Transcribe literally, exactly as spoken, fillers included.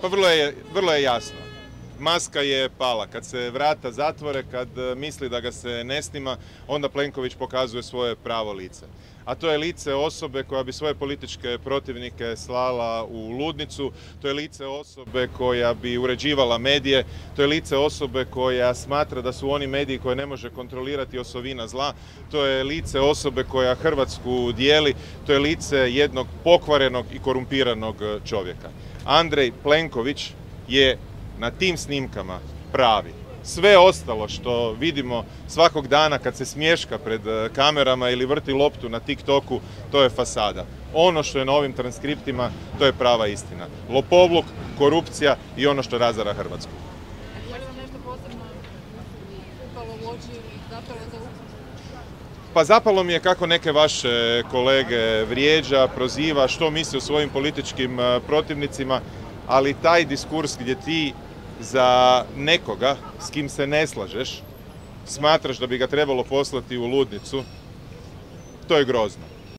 Pa vrlo je, vrlo je jasno. Maska je pala. Kad se vrata zatvore, kad misli da ga se ne snima, onda Plenković pokazuje svoje pravo lice. A to je lice osobe koja bi svoje političke protivnike slala u ludnicu, to je lice osobe koja bi uređivala medije, to je lice osobe koja smatra da su oni mediji koje ne može kontrolirati osovina zla, to je lice osobe koja Hrvatsku dijeli, to je lice jednog pokvarenog i korumpiranog čovjeka. Andrej Plenković je na tim snimkama pravi. Sve ostalo što vidimo svakog dana kad se smješka pred kamerama ili vrti loptu na TikToku, to je fasada. Ono što je na ovim transkriptima, to je prava istina. Lopovluk, korupcija i ono što razara Hrvatsku. Je li vam nešto posebno upalo u oči ili zapalo za uho? Pa zapalo mi je kako neke vaše kolege vrijeđa, proziva, što misli o svojim političkim protivnicima, ali taj diskurs gdje ti za nekoga s kim se ne slažeš smatraš da bi ga trebalo poslati u ludnicu, to je grozno.